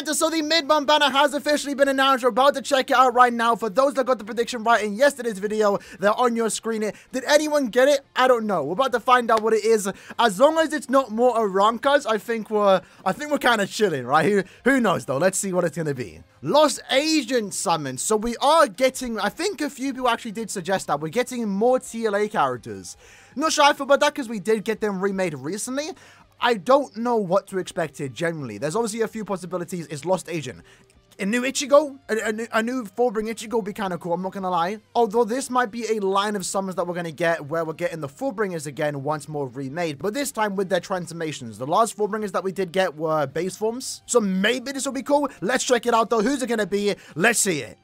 Atlanta, so the mid-month banner has officially been announced. You're about to check it out right now. For those that got the prediction right in yesterday's video, they're on your screen. Did anyone get it? I don't know. We're about to find out what it is. As long as it's not more Arrancars, I think we're kind of chilling, right? Who knows though? Let's see what it's gonna be. Lost Asian Summon. So we are getting, I think a few people actually did suggest that, we're getting more TLA characters. Not sure I feel about that because we did get them remade recently. I don't know what to expect here generally. There's obviously a few possibilities. It's Lost Asian. A new Ichigo, a new Fullbring Ichigo would be kind of cool, I'm not going to lie. Although this might be a line of summons that we're going to get where we're getting the Fullbringers again once more remade, but this time with their transformations. The last Fullbringers that we did get were base forms, so maybe this will be cool. Let's check it out though. Who's it going to be? Let's see it.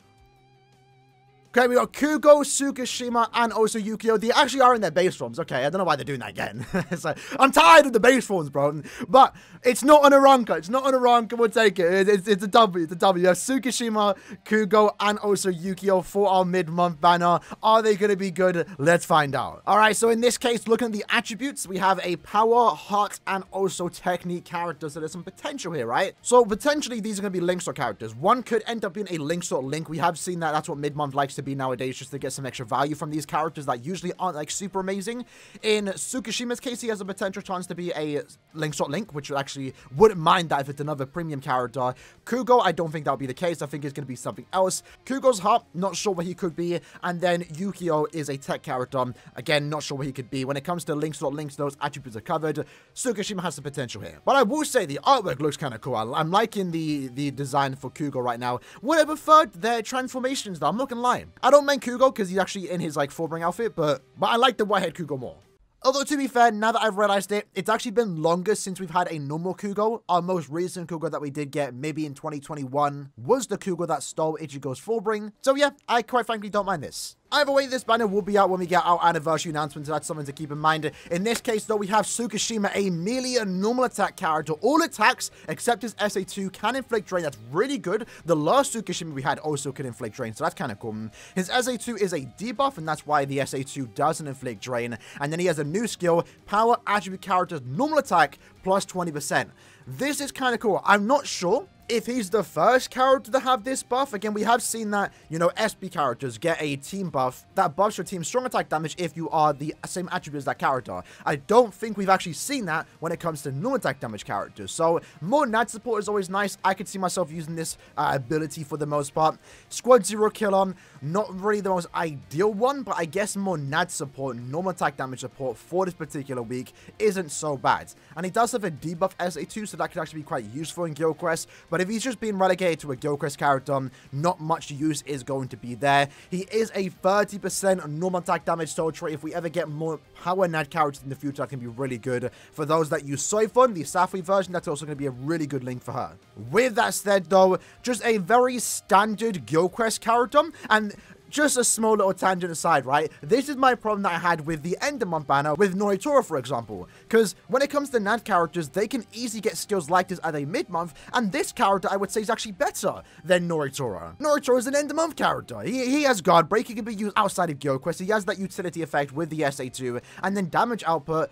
Okay, we got Kugo, Tsukishima, and also Yukio. They actually are in their base forms. Okay, I don't know why they're doing that again. It's like, I'm tired of the base forms, bro. But it's not an Arranca. It's not an Arranca. We'll take it. It's a W. It's a W. You have Tsukishima, Kugo, and also Yukio for our mid-month banner. Are they going to be good? Let's find out. All right, so in this case, looking at the attributes, we have a power, heart, and also technique character. So there's some potential here, right? So potentially, these are going to be link sort characters. One could end up being a link sort link. We have seen that. That's what mid-month likes to be nowadays, just to get some extra value from these characters that usually aren't like super amazing. In Tsukishima's case, he has a potential chance to be a link shot link, which actually wouldn't mind that if it's another premium character. Kugo, I don't think that'll be the case. I think it's gonna be something else. Kugo's heart, not sure what he could be, and then Yukio is a tech character, again not sure what he could be. When it comes to link shot links, those attributes are covered. Tsukishima has the potential here, but I will say the artwork looks kind of cool. I'm liking the design for Kugo right now. Would I prefer their transformations though? I'm not gonna lie, I don't mind Kugo because he's actually in his like Fullbring outfit, but I like the whitehead Kugo more. Although, to be fair, now that I've realized it, it's actually been longer since we've had a normal Kugo. Our most recent Kugo that we did get, maybe in 2021, was the Kugo that stole Ichigo's Fullbring. So yeah, I quite frankly don't mind this. Either way, this banner will be out when we get our anniversary announcements, so that's something to keep in mind. In this case, though, we have Tsukishima, a melee and normal attack character. All attacks, except his SA2, can inflict drain. That's really good. The last Tsukishima we had also could inflict drain, so that's kind of cool. His SA2 is a debuff, and that's why the SA2 doesn't inflict drain. And then he has a new skill, power attribute character's normal attack, plus 20%. This is kind of cool. I'm not sure if he's the first character to have this buff. Again, we have seen that, you know, SB characters get a team buff that buffs your team's strong attack damage if you are the same attribute as that character. I don't think we've actually seen that when it comes to normal attack damage characters. So more NAD support is always nice. I could see myself using this ability for the most part. Squad Zero Killer, not really the most ideal one, but I guess more NAD support, normal attack damage support for this particular week isn't so bad. And he does have a debuff SA2, so that could actually be quite useful in Guild Quest. But if he's just been relegated to a Guild Quest character, not much use is going to be there. He is a 30% normal attack damage soul trait. If we ever get more power NAD characters in the future, that can be really good. For those that use Soifun, the Safui version, that's also going to be a really good link for her. With that said, though, just a very standard Guild Quest character. And just a small little tangent aside, right? This is my problem that I had with the end of month banner with Noritora, for example. Because when it comes to NAD characters, they can easily get skills like this at a mid-month, and this character, I would say, is actually better than Noritora. Noritora is an end-of-month character. He has Guard Break. He can be used outside of Guild Quest. He has that utility effect with the SA2, and then damage output,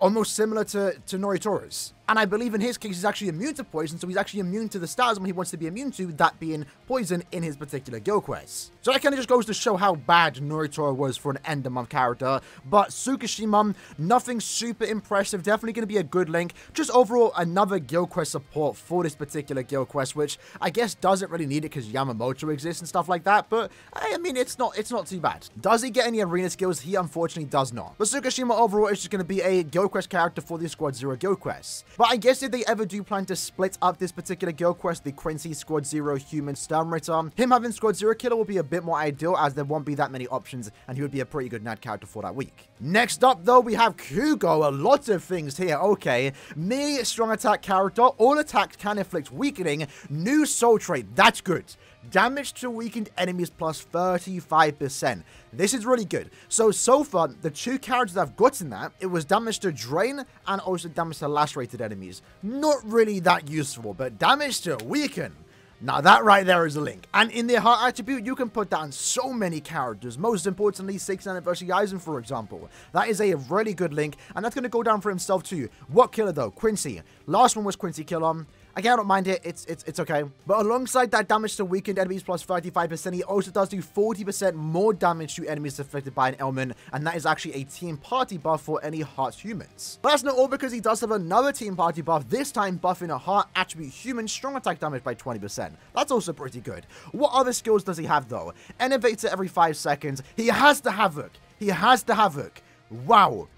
almost similar to Noritora's. And I believe in his case, he's actually immune to poison, so he's actually immune to the stars when he wants to be immune to, that being poison in his particular Guild Quest. So that kind of just goes to show how bad Noritora was for an end-of-month character. But Tsukishima, nothing super impressive, definitely going to be a good link. Just overall, another Guild Quest support for this particular Guild Quest, which I guess doesn't really need it because Yamamoto exists and stuff like that, but I mean, it's not too bad. Does he get any arena skills? He unfortunately does not. But Tsukishima overall is just going to be a Guild Quest character for the Squad Zero Guild Quest. But I guess if they ever do plan to split up this particular Guild Quest, the Quincy Squad Zero Human Sternritter, him having Squad Zero Killer will be a bit more ideal as there won't be that many options and he would be a pretty good NAD character for that week. Next up though, we have Kugo. A lot of things here, okay. Melee strong attack character, all attacks can inflict weakening, new soul trait, that's good. Damage to weakened enemies plus 35%. This is really good. So far, the two characters I've gotten that, it was damage to drain and also damage to lacerated enemies. Not really that useful, but damage to weaken. Now that right there is a link. And in their heart attribute, you can put that on so many characters. Most importantly, 6th Anniversary Aizen, for example. That is a really good link, and that's going to go down for himself too. What killer though? Quincy. Last one was Quincy Killer. Again, I don't mind it. It's okay. But alongside that damage to weakened enemies plus 35%, he also does do 40% more damage to enemies affected by an ailment, and that is actually a team party buff for any heart humans. But that's not all, because he does have another team party buff, this time buffing a heart attribute human strong attack damage by 20%. That's also pretty good. What other skills does he have though? Innovator every 5 seconds. He has the Havoc. He has the Havoc. Wow.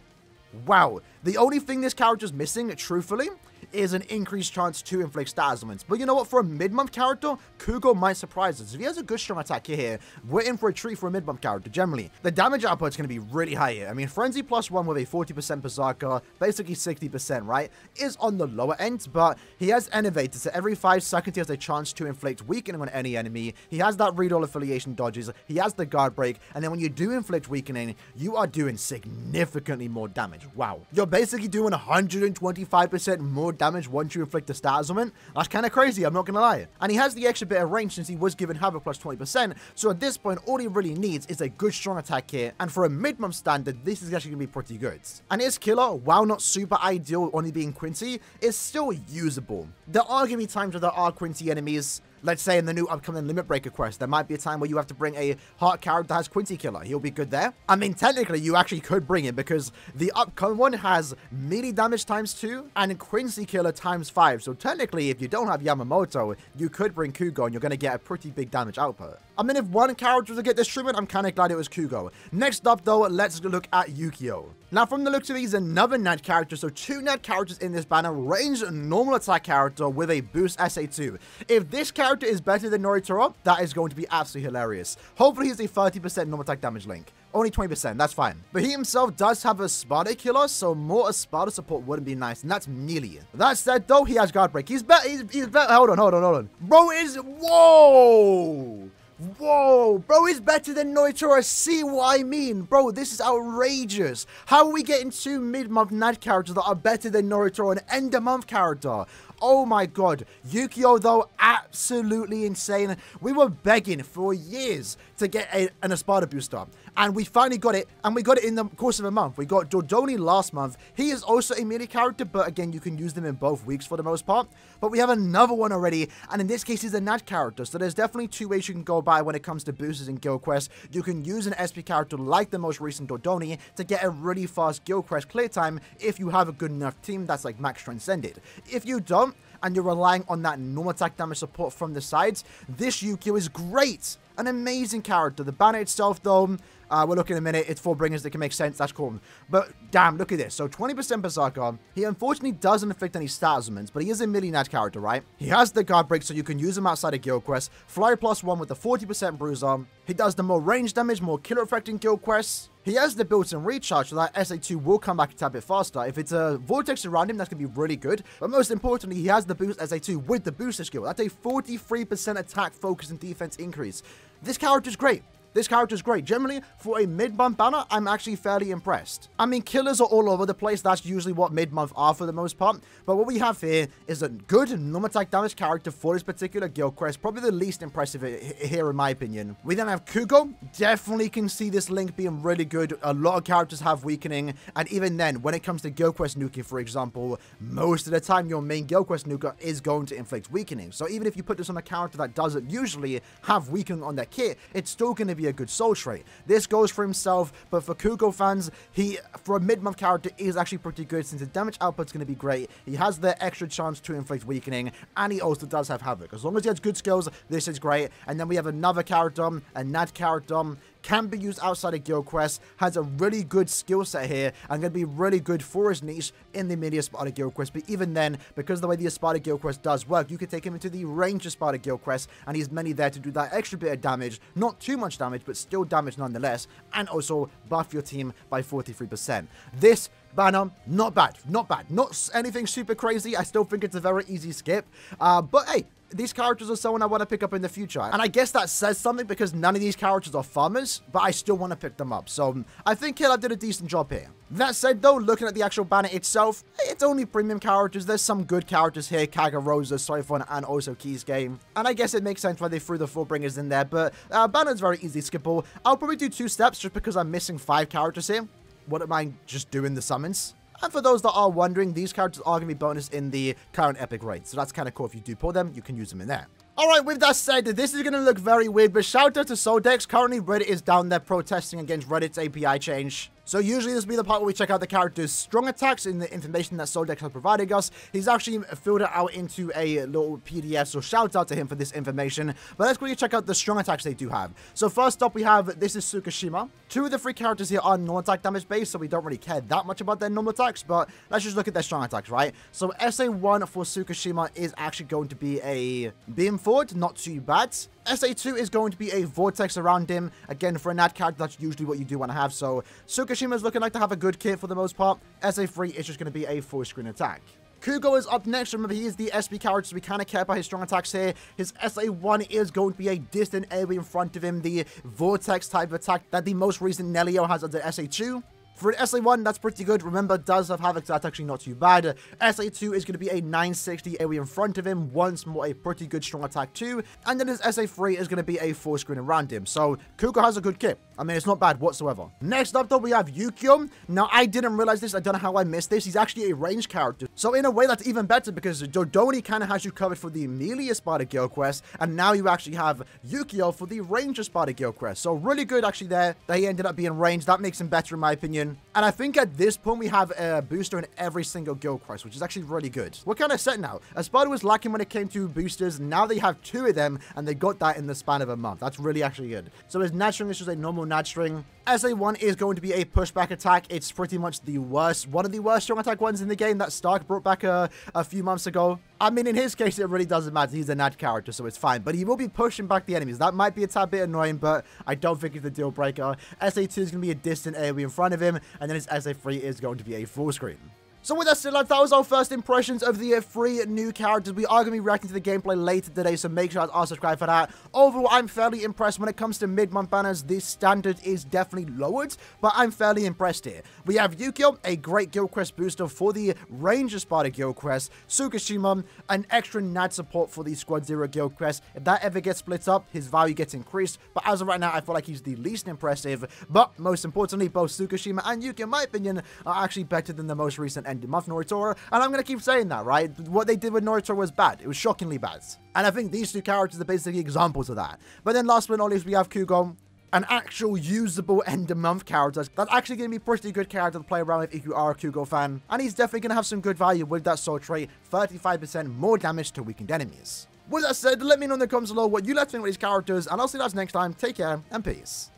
Wow. The only thing this character's missing, truthfully, is an increased chance to inflict status ailments. But you know what? For a mid-month character, Kugo might surprise us. If he has a good strong attack here, we're in for a treat for a mid-month character, generally. The damage output's going to be really high here. I mean, Frenzy plus 1 with a 40% Berserker, basically 60%, right? Is on the lower end, but he has Innovator, so every 5 seconds he has a chance to inflict weakening on any enemy. He has that read all affiliation dodges. He has the guard break. And then when you do inflict weakening, you are doing significantly more damage. Wow. You're basically doing 125% more damage once you inflict a status ailment. That's kind of crazy, I'm not gonna lie. And he has the extra bit of range since he was given Havoc plus 20%, so at this point all he really needs is a good strong attack here, and for a mid-month standard this is actually gonna be pretty good. And his killer, while not super ideal only being Quincy, is still usable. There are gonna be times where there are Quincy enemies. Let's say in the new upcoming Limit Breaker quest, there might be a time where you have to bring a heart character that has Quincy Killer. He'll be good there. I mean, technically, you actually could bring him because the upcoming one has melee damage times 2 and Quincy Killer times 5. So technically, if you don't have Yamamoto, you could bring Kugo and you're going to get a pretty big damage output. I mean, if one character was to get this treatment, I'm kind of glad it was Kugo. Next up, though, let's look at Yukio. Now, from the looks of it, he's another NAD character. So 2 NAD characters in this banner, ranged normal attack character with a boost SA2. If this character is better than Noritora, that is going to be absolutely hilarious. Hopefully, he's a 30% normal attack damage link. Only 20%, that's fine. But he himself does have a Sparta killer, so more Sparta support wouldn't be nice, and that's melee. That said, though, he has guard break. He's better. Hold on. Whoa! Bro is better than Noritora. See what I mean? Bro, this is outrageous. How are we getting 2 mid-month NAD characters that are better than Noritora, an end-of-month character? Oh my god. Yukio, though, absolutely insane. We were begging for years to get an Espada booster, and we finally got it, and we got it in the course of a month. We got Dordoni last month. He is also a melee character, but again, you can use them in both weeks for the most part. But we have another one already, and in this case, he's a NAD character, so there's definitely 2 ways you can go by when it comes to boosters in guild quests. You can use an SP character like the most recent Dordoni to get a really fast guild quest clear time if you have a good enough team that's like max transcended. If you don't, and you're relying on that normal attack damage support from the sides, this Yukio is great. An amazing character. The banner itself, though, we'll look in a minute. It's Fullbringers that can make sense. That's cool. But damn, look at this. So 20% Berserker. He unfortunately doesn't affect any status ailments, but he is a melee NAD character, right? He has the guard break, so you can use him outside of guild quests. Flyer plus 1 with the 40% bruiser. He does the more range damage, more killer affecting guild quests. He has the built-in recharge, so that SA2 will come back a tad bit faster. If it's a vortex around him, that's going to be really good. But most importantly, he has the boost SA2 with the booster skill. That's a 43% attack, focus, and defense increase. This character's great. Generally, for a mid-month banner, I'm actually fairly impressed. I mean, killers are all over the place. That's usually what mid-month are for the most part. But what we have here is a good normal attack damage character for this particular guild quest. Probably the least impressive here, in my opinion. We then have Kugo. Definitely can see this link being really good. A lot of characters have weakening. And even then, when it comes to guild quest nuking, for example, most of the time, your main guild quest nuker is going to inflict weakening. So even if you put this on a character that doesn't usually have weakening on their kit, it's still going to be a good soul trait. This goes for himself, but for Kugo fans, he, for a mid-month character, is actually pretty good since the damage output's going to be great. He has the extra chance to inflict weakening, and he also does have Havoc. As long as he has good skills, this is great. And then we have another character, a NAD character, can be used outside of guild quests, has a really good skill set here, and going to be really good for his niche in the melee Espada guild quest. But even then, because of the way the Espada guild quest does work, you can take him into the range Espada guild quest, and he's mainly there to do that extra bit of damage, not too much damage, but still damage nonetheless, and also buff your team by 43%. This banner, not bad, not anything super crazy. I still think it's a very easy skip, but hey, these characters are someone I want to pick up in the future. And I guess that says something because none of these characters are farmers, but I still want to pick them up. So I think Caleb did a decent job here. That said, though, looking at the actual banner itself, it's only premium characters. There's some good characters here, Kagarosa, Soifon, and also Keysgame. And I guess it makes sense why they threw the Fullbringers in there, but banner's very easy skippable. I'll probably do 2 steps just because I'm missing 5 characters here. What am I just doing the summons? And for those that are wondering, these characters are going to be bonus in the current epic raid. So that's kind of cool. If you do pull them, you can use them in there. Alright, with that said, this is going to look very weird, but shout out to Sodex. Currently, Reddit is down there protesting against Reddit's API change. So usually this will be the part where we check out the character's strong attacks in the information that Sodex has provided us. He's actually filled it out into a little PDF, so shout out to him for this information. But let's quickly check out the strong attacks they do have. So first up we have, this is Tsukishima. Two of the three characters here are normal attack damage based, so we don't really care that much about their normal attacks, but let's just look at their strong attacks, right? So SA1 for Tsukishima is actually going to be a beam forward, not too bad. SA2 is going to be a vortex around him. Again, for a nat character, that's usually what you do want to have, so Tsukishima's looking like to have a good kit for the most part. SA3 is just going to be a full screen attack. Kugo is up next. Remember, he is the SP character, so we kind of care about his strong attacks here. His SA1 is going to be a distant area in front of him, the vortex type of attack that the most recent Nellio has under SA2. For an SA1, that's pretty good. Remember, does have Havoc, so that's actually not too bad. SA2 is going to be a 960 area in front of him. Once more, a pretty good strong attack too. And then his SA3 is going to be a full screen around him. So, Kugo has a good kit. I mean, it's not bad whatsoever. Next up, though, we have Yukio. Now, I didn't realize this. I don't know how I missed this. He's actually a ranged character. So, in a way, that's even better because Dordoni kind of has you covered for the melee Sparta Guild quest. And now you actually have Yukio for the Ranger Sparta Guild quest. So, really good, actually, there that he ended up being ranged. That makes him better, in my opinion. And I think at this point, we have a booster in every single guild quest, which is actually really good. We're kind of set now. Espada was lacking when it came to boosters. Now they have two of them, and they got that in the span of a month. That's really actually good. So his Nat String is just a normal Nat String. SA1 is going to be a pushback attack. It's pretty much the worst, one of the worst strong attack ones in the game that Stark brought back a few months ago. I mean, in his case, it really doesn't matter. He's a Nat character, so it's fine. But he will be pushing back the enemies. That might be a tad bit annoying, but I don't think it's a deal breaker. SA2 is going to be a distant area in front of him, and then his SA3 is going to be a full screen. So with that said, lads, that was our first impressions of the three new characters. We are going to be reacting to the gameplay later today, so make sure you are subscribed for that. Overall, I'm fairly impressed. When it comes to mid-month banners, the standard is definitely lowered, but I'm fairly impressed here. We have Yukio, a great guild quest booster for the Ranger Sparta guild quest. Tsukishima, an extra NAD support for the Squad Zero guild quest. If that ever gets split up, his value gets increased, but as of right now, I feel like he's the least impressive. But most importantly, both Tsukishima and Yukio, in my opinion, are actually better than the most recent end of month Noritora, and I'm going to keep saying that, right? What they did with Noritora was bad. It was shockingly bad. And I think these two characters are basically examples of that. But then last but not least, we have Kugo, an actual usable end-of-month character. That's actually going to be a pretty good character to play around with if you are a Kugo fan. And he's definitely going to have some good value with that soul trait, 35% more damage to weakened enemies. With that said, let me know in the comments below what you like to think about these characters, and I'll see you guys next time. Take care, and peace.